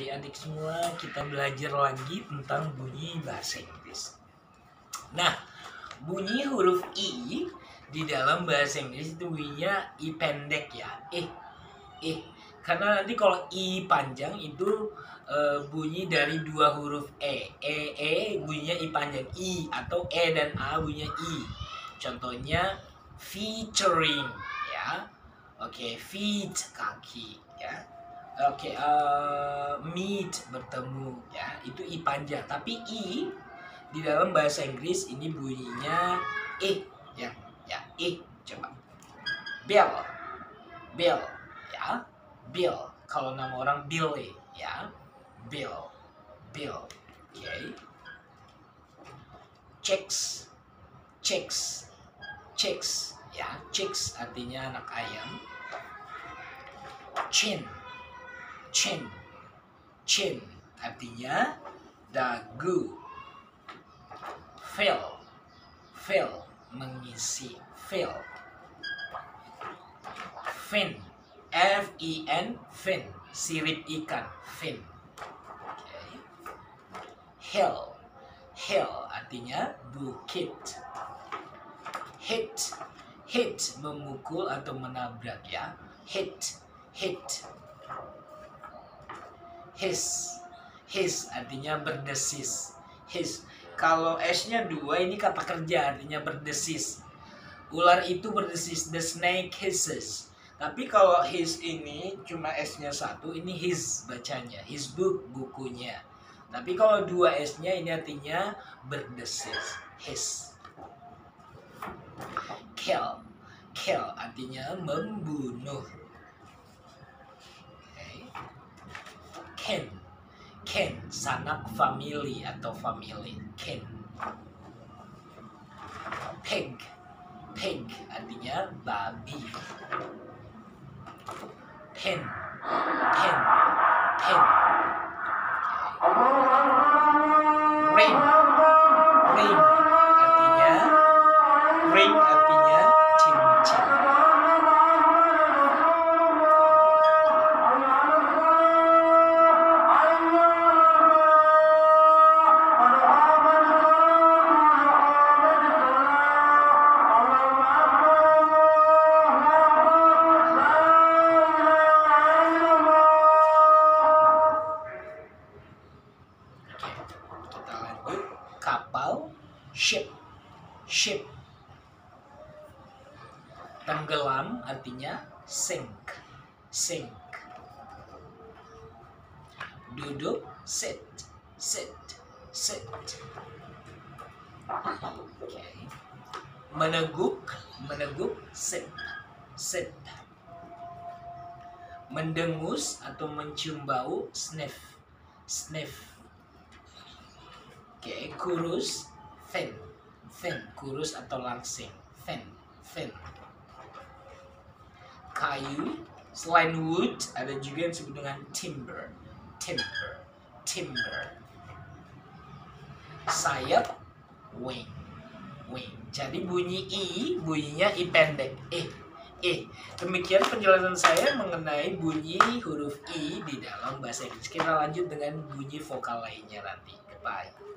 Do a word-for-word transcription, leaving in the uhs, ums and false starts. adik-adik semua, kita belajar lagi tentang bunyi bahasa Inggris. Nah, bunyi huruf I di dalam bahasa Inggris itu bunyinya I pendek ya, eh, eh. Karena nanti kalau I panjang itu e, bunyi dari dua huruf E, E, E bunyinya I panjang, I, atau E dan A bunyinya I. Contohnya featuring ya, oke, okay, feet kaki ya, oke, okay, uh, meet bertemu ya, itu I panjang. Tapi I di dalam bahasa Inggris ini bunyinya E ya, ya, E. Coba bell, bell ya, Bill, kalau nama orang Billy ya, Bill, Bill, oke, okay. Chicks, chicks, chicks ya, chicks artinya anak ayam. Chin, chin, chin artinya dagu. Fill, fill mengisi, fill. Fin, F I N, fin, sirip ikan, fin. Okay. Hill, hill artinya bukit. Hit, hit memukul atau menabrak ya, hit, hit. Hiss, hiss artinya berdesis, hiss. Kalau S-nya dua ini kata kerja artinya berdesis. Ular itu berdesis, the snake hisses. Tapi kalau his ini cuma S-nya satu, ini his bacanya, his book, bukunya. Tapi kalau dua S-nya ini artinya berdesis, his. Kill, kill artinya membunuh. Okay. Kin, kin sanak family atau family, kin. Pig, pig artinya babi. Pin, pin, pin. Okay. Ring, ring artinya, ring artinya cincin. Kapal, ship, ship. Tenggelam artinya sink, sink. Duduk, sit, sit, sit. Okay. Meneguk, meneguk, sip, sip. Mendengus atau mencium bau, sniff, sniff. Oke, okay, kurus, thin, thin, kurus atau langsing, thin, thin. Kayu, selain wood, ada juga yang disebut dengan timber, timber, timber. Sayap, wing, wing. Jadi bunyi I, bunyinya I pendek, eh, eh. Demikian penjelasan saya mengenai bunyi huruf I di dalam bahasa Inggris. Kita lanjut dengan bunyi vokal lainnya nanti. Bye.